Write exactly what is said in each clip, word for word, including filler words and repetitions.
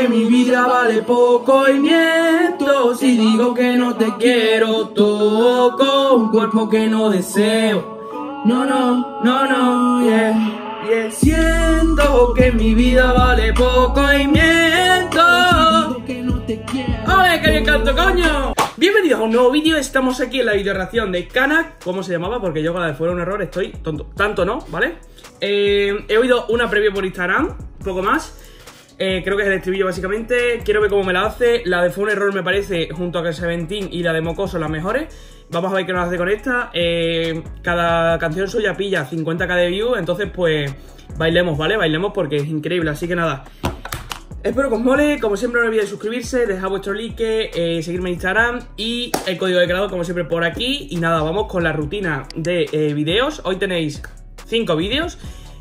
que mi vida vale poco y miento. Si digo que no te quiero, toco un cuerpo que no deseo. No, no, no, no, yeah, yeah. Siento que mi vida vale poco y miento. Si digo que no te quiero. ¡Ole, que me canto, coño! Bienvenidos a un nuevo vídeo, estamos aquí en la videoreacción de Kanak. ¿Cómo se llamaba? Porque yo con la de fuera un error estoy tonto. Tanto no, ¿vale? Eh, he oído una previa por Instagram, poco más. Eh, creo que es el estribillo básicamente. Quiero ver cómo me la hace. La de fue un error me parece, junto a que Seventeen y la de Mocoso, las mejores. Vamos a ver qué nos hace con esta. eh, Cada canción suya pilla cincuenta k de views. Entonces pues bailemos, ¿vale? Bailemos porque es increíble, así que nada. Espero que os mole, como siempre no olvidéis suscribirse, dejar vuestro like, eh, seguirme en Instagram y el código de creador como siempre por aquí. Y nada, vamos con la rutina de eh, vídeos. Hoy tenéis cinco vídeos.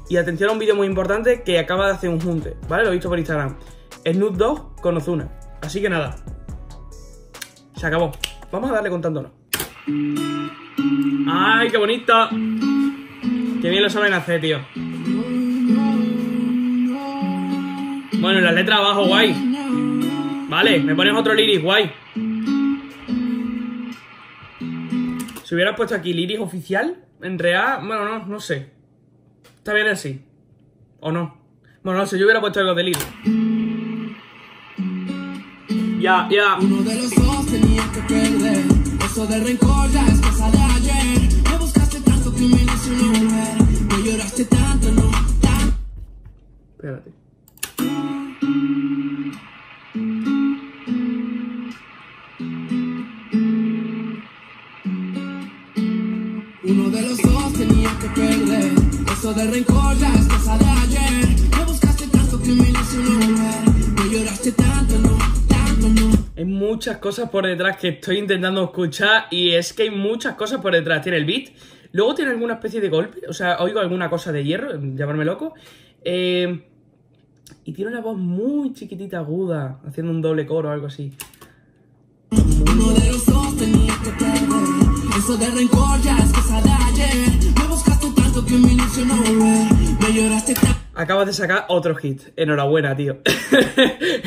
Y atención a un vídeo muy importante que acaba de hacer un junte, ¿vale? Lo he visto por Instagram. Snoop Dogg con Ozuna. Así que nada, se acabó. Vamos a darle contándonos. ¡Ay, qué bonita! Qué bien lo saben hacer, tío. Bueno, las letras abajo, guay. Vale, me pones otro liris, guay. Si hubieras puesto aquí liris oficial, en real, bueno, no, no sé. Está bien así. ¿O no? Bueno, no sé, yo hubiera puesto algo de líder. Ya, ya. Uno de los dos tenía que perder. Eso del rencor ya es cosa de ayer. Me buscaste tanto que me hizo no volver. Me lloraste tanto, no. Espérate. Uno de los dos tenía que perder. Eso de rencor ya es cosa de ayer. Me buscaste tanto que me hizo no volver. Me lloraste tanto, no, tanto, no. Hay muchas cosas por detrás que estoy intentando escuchar. Y es que hay muchas cosas por detrás. Tiene el beat. Luego tiene alguna especie de golpe. O sea, oigo alguna cosa de hierro. Llamarme loco. Eh, y tiene una voz muy chiquitita, aguda. Haciendo un doble coro o algo así. Uno de los dos tenía que perder. Eso de rencor ya es cosa de ayer. Me buscaste tanto. Acabas de sacar otro hit. Enhorabuena, tío.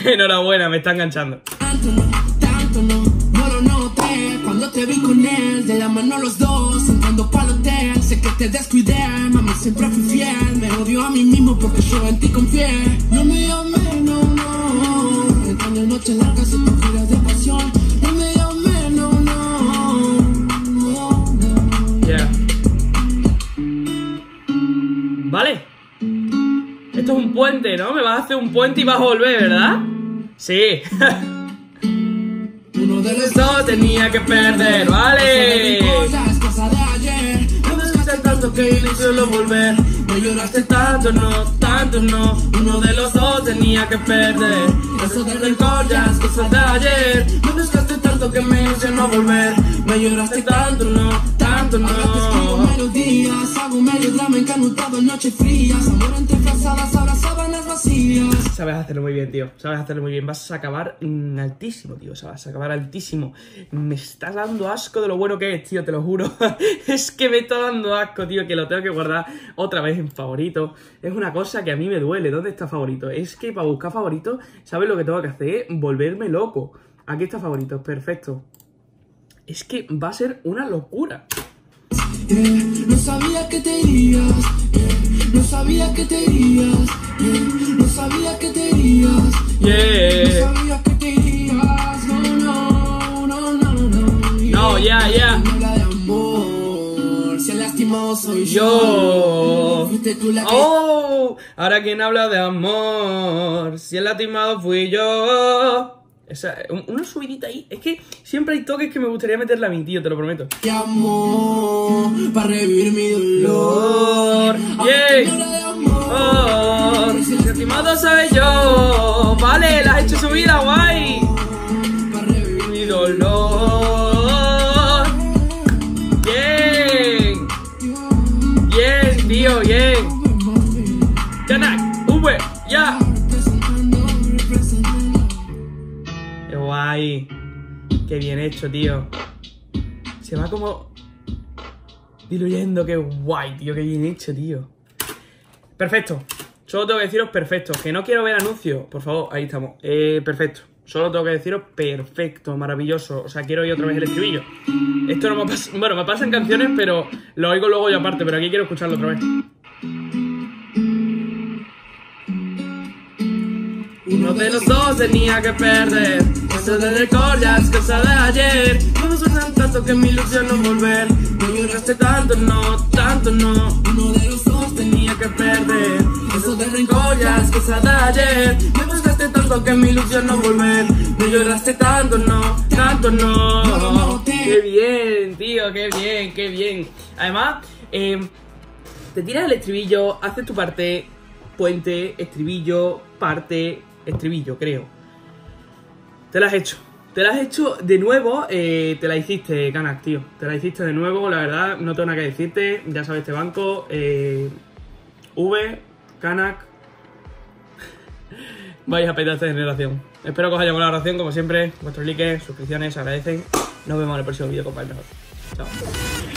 Enhorabuena, me está enganchando. Tanto no, tanto no, no lo noté. Cuando te vi con él, de la mano los dos, entrando pa'l hotel. Sé que te descuidé, mami, siempre fui fiel. Me odio a mí mismo porque yo en ti confié. No me llamé, no, no. Entrando en noches largas y mujeres de pasión. No me llamé, no, no. Yeah. Vale. Esto es un puente, ¿no? Me vas a hacer un puente y vas a volver, ¿verdad? Sí. Uno de los dos tenía que perder, ¿vale? Cosas, cosas de ayer. No buscaste tanto que yo no suelo volver. No lloraste tanto, no, tanto, no. Uno de los dos tenía que perder. Eso de rencor ya es cosa de ayer. No buscaste tanto que me hizo no volver. No lloraste tanto, no, tanto, no. Días, hago medio drama encanutado en noches frías. Amor entre frazadas, ahora sábanas vacías. Sabes hacerlo muy bien, tío. Sabes hacerlo muy bien. Vas a acabar mmm, altísimo, tío. O sea, vas a acabar altísimo. Me está dando asco de lo bueno que es, tío. Te lo juro. Es que me está dando asco, tío. Que lo tengo que guardar otra vez en favorito. Es una cosa que a mí me duele. ¿Dónde está favorito? Es que para buscar favorito, ¿sabes lo que tengo que hacer? Volverme loco. Aquí está favorito. Perfecto. Es que va a ser una locura. Eh, no sabía que te irías, eh, no sabía que te irías, eh, no sabía que te irías, eh, yeah. No sabía que te irías, no, no, no, no, no, yeah. No, ya, yeah, ya, yeah. Si el lastimado soy yo, yo. Oh, ahora quien habla de amor, si el lastimado fui yo. Esa, una subidita ahí. Es que siempre hay toques que me gustaría meterla a mi tío, te lo prometo. Te amo para revivir mi dolor. Yeah. Oh, si el estimado soy yo. Vale, la has hecho subida, guay. Para revivir mi dolor. Bien. Bien, tío, bien. Kanak, uVe, ya. Guay, qué bien hecho, tío. Se va como diluyendo, qué guay, tío, qué bien hecho, tío. Perfecto. Solo tengo que deciros perfecto, que no quiero ver anuncios. Por favor, ahí estamos. Eh, perfecto. Solo tengo que deciros perfecto, maravilloso. O sea, quiero oír otra vez el estribillo. Esto no me pasa... Bueno, me pasan canciones, pero lo oigo luego yo aparte. Pero aquí quiero escucharlo otra vez. Uno de los dos tenía que perder. Eso de record ya es cosa de ayer. No suenan tanto que mi ilusión no volver. No lloraste tanto, no, tanto no. Uno de los dos tenía que perder. Eso de record ya es cosa de ayer. Me buscaste tanto que mi ilusión no volver. No lloraste tanto, no, tanto no. Qué bien, tío, qué bien, qué bien. Además, eh, te tiras el estribillo, haces tu parte, puente, estribillo, parte... estribillo, creo. Te la has hecho. Te la has hecho de nuevo. Eh, te la hiciste, Canak, tío. Te la hiciste de nuevo, la verdad. No tengo nada que decirte. Ya sabes, este banco. Eh, uVe, Canak. Vais a petar de generación. Espero que os haya molado la oración, como siempre. Vuestros likes, suscripciones, se agradecen. Nos vemos en el próximo vídeo, compañeros. Chao.